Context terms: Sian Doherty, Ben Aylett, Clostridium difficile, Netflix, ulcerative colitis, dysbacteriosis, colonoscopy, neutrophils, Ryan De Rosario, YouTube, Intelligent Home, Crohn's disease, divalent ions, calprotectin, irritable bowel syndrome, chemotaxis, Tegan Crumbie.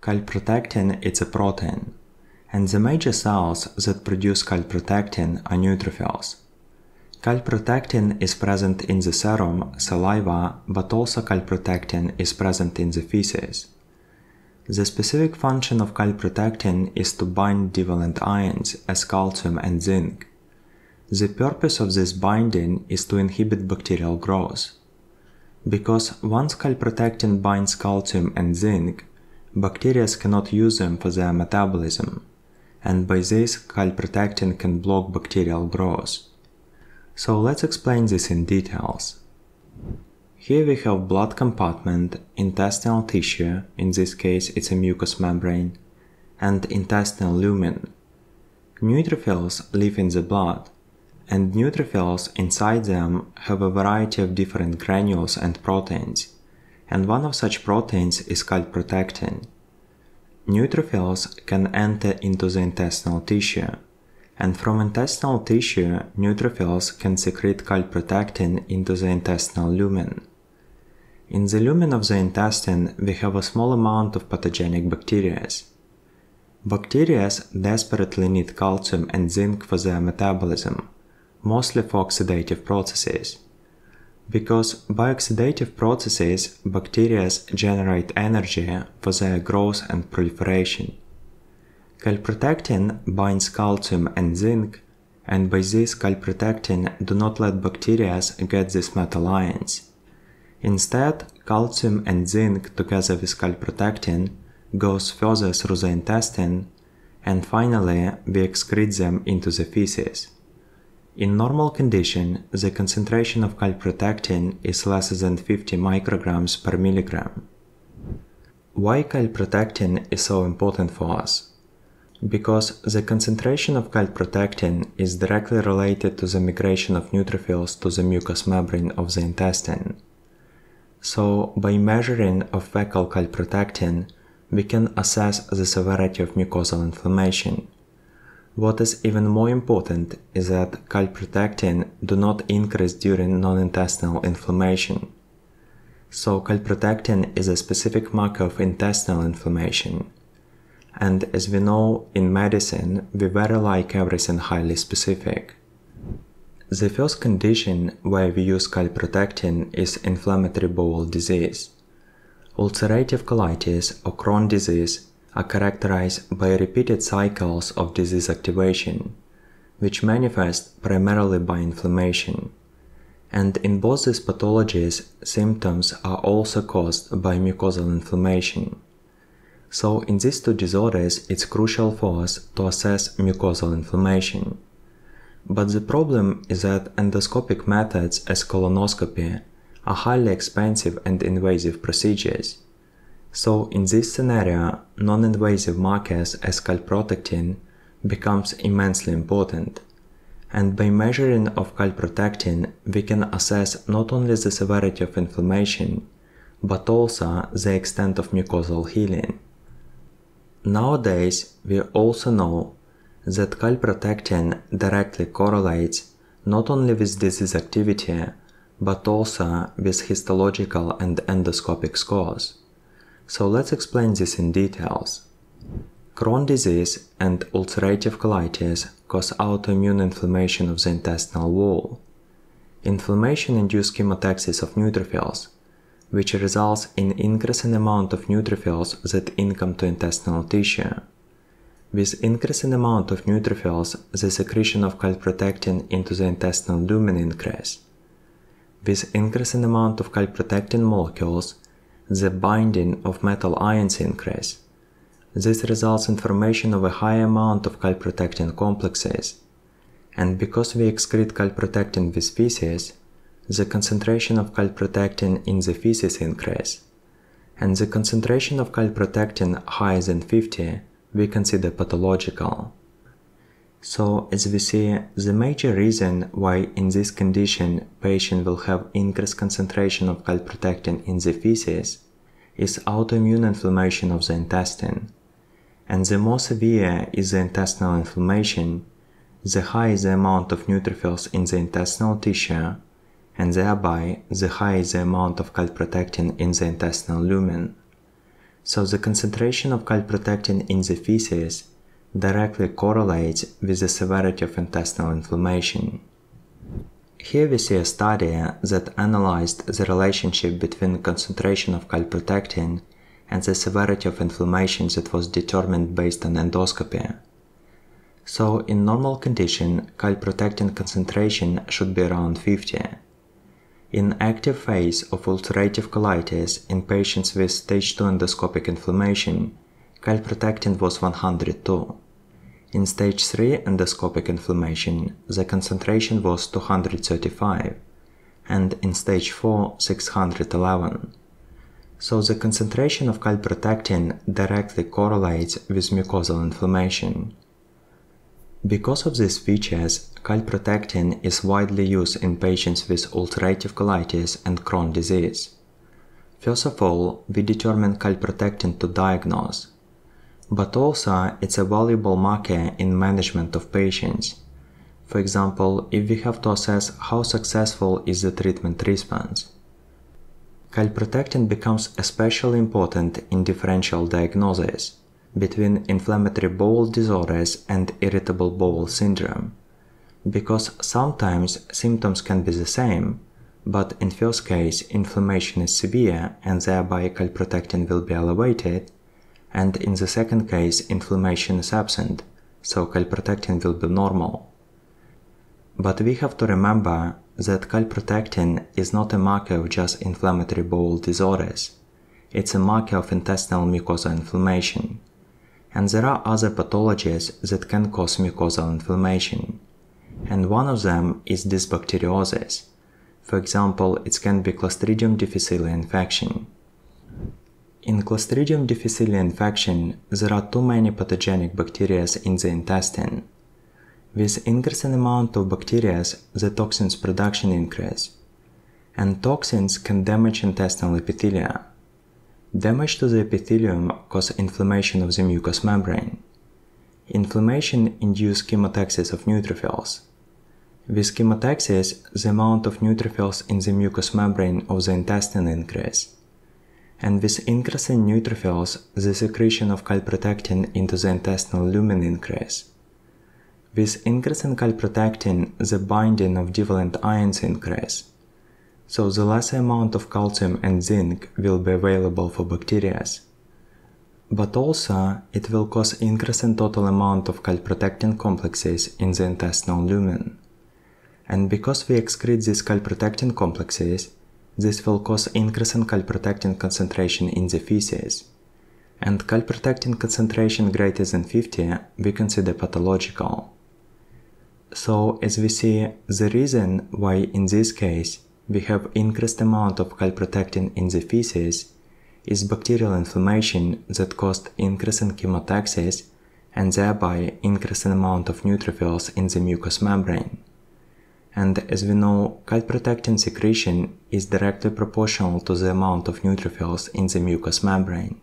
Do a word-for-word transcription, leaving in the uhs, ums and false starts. Calprotectin is a protein, and the major cells that produce calprotectin are neutrophils. Calprotectin is present in the serum, saliva, but also calprotectin is present in the feces. The specific function of calprotectin is to bind divalent ions as calcium and zinc. The purpose of this binding is to inhibit bacterial growth. Because once calprotectin binds calcium and zinc, bacteria cannot use them for their metabolism, and by this calprotectin can block bacterial growth. So let's explain this in details. Here we have blood compartment, intestinal tissue, in this case it's a mucous membrane, and intestinal lumen. Neutrophils live in the blood, and neutrophils inside them have a variety of different granules and proteins, and one of such proteins is calprotectin. Neutrophils can enter into the intestinal tissue, and from intestinal tissue, neutrophils can secrete calprotectin into the intestinal lumen. In the lumen of the intestine, we have a small amount of pathogenic bacteria. Bacteria desperately need calcium and zinc for their metabolism, mostly for oxidative processes. Because by oxidative processes, bacteria generate energy for their growth and proliferation. Calprotectin binds calcium and zinc, and by this calprotectin do not let bacteria get these metal ions. Instead, calcium and zinc together with calprotectin goes further through the intestine, and finally we excrete them into the feces. In normal condition, the concentration of calprotectin is less than fifty micrograms per milligram. Why calprotectin is so important for us? Because the concentration of calprotectin is directly related to the migration of neutrophils to the mucous membrane of the intestine. So, by measuring of fecal calprotectin, we can assess the severity of mucosal inflammation. What is even more important is that calprotectin do not increase during non-intestinal inflammation. So, calprotectin is a specific marker of intestinal inflammation. And as we know, in medicine, we very like everything highly specific. The first condition where we use calprotectin is inflammatory bowel disease. Ulcerative colitis or Crohn's disease are characterized by repeated cycles of disease activation, which manifest primarily by inflammation. And in both these pathologies, symptoms are also caused by mucosal inflammation. So, in these two disorders, it's crucial for us to assess mucosal inflammation. But the problem is that endoscopic methods as colonoscopy are highly expensive and invasive procedures. So, in this scenario, non-invasive markers as calprotectin becomes immensely important. And by measuring of calprotectin, we can assess not only the severity of inflammation, but also the extent of mucosal healing. Nowadays, we also know that calprotectin directly correlates not only with disease activity, but also with histological and endoscopic scores. So let's explain this in details. Crohn's disease and ulcerative colitis cause autoimmune inflammation of the intestinal wall. Inflammation induces chemotaxis of neutrophils, which results in increasing amount of neutrophils that income to intestinal tissue. With increasing amount of neutrophils, the secretion of calprotectin into the intestinal lumen increases. With increasing amount of calprotectin molecules, the binding of metal ions increases. This results in formation of a high amount of calprotectin complexes. And because we excrete calprotectin with feces, the concentration of calprotectin in the feces increase, and the concentration of calprotectin higher than fifty we consider pathological. So, as we see, the major reason why in this condition patient will have increased concentration of calprotectin in the feces is autoimmune inflammation of the intestine. And the more severe is the intestinal inflammation, the higher the amount of neutrophils in the intestinal tissue, and thereby the higher the amount of calprotectin in the intestinal lumen. So the concentration of calprotectin in the feces directly correlates with the severity of intestinal inflammation. Here we see a study that analyzed the relationship between concentration of calprotectin and the severity of inflammation that was determined based on endoscopy. So in normal condition, calprotectin concentration should be around fifty. In active phase of ulcerative colitis in patients with stage two endoscopic inflammation, calprotectin was one hundred two. In stage three endoscopic inflammation, the concentration was two hundred thirty-five, and in stage four, six hundred eleven. So the concentration of calprotectin directly correlates with mucosal inflammation. Because of these features, calprotectin is widely used in patients with ulcerative colitis and Crohn's disease. First of all, we determine calprotectin to diagnose. But also, it's a valuable marker in management of patients. For example, if we have to assess how successful is the treatment response. Calprotectin becomes especially important in differential diagnosis between inflammatory bowel disorders and irritable bowel syndrome, because sometimes symptoms can be the same, but in first case inflammation is severe and thereby calprotectin will be elevated, and in the second case inflammation is absent, so calprotectin will be normal. But we have to remember that calprotectin is not a marker of just inflammatory bowel disorders, it's a marker of intestinal mucosal inflammation, and there are other pathologies that can cause mucosal inflammation, and one of them is dysbacteriosis. For example, it can be Clostridium difficile infection. In Clostridium difficile infection, there are too many pathogenic bacteria in the intestine. With increasing amount of bacteria, the toxins production increase, and toxins can damage intestinal epithelia. Damage to the epithelium causes inflammation of the mucous membrane. Inflammation induces chemotaxis of neutrophils. With chemotaxis, the amount of neutrophils in the mucous membrane of the intestine increases. And with increasing neutrophils, the secretion of calprotectin into the intestinal lumen increases. With increasing calprotectin, the binding of divalent ions increases. So the lesser amount of calcium and zinc will be available for bacteria. But also, it will cause increasing total amount of calprotectin complexes in the intestinal lumen. And because we excrete these calprotectin complexes, this will cause increase in calprotectin concentration in the feces. And calprotectin concentration greater than fifty we consider pathological. So, as we see, the reason why in this case we have increased amount of calprotectin in the feces is bacterial inflammation that caused increase in chemotaxis and thereby increase in amount of neutrophils in the mucous membrane. And as we know, calprotectin secretion is directly proportional to the amount of neutrophils in the mucous membrane.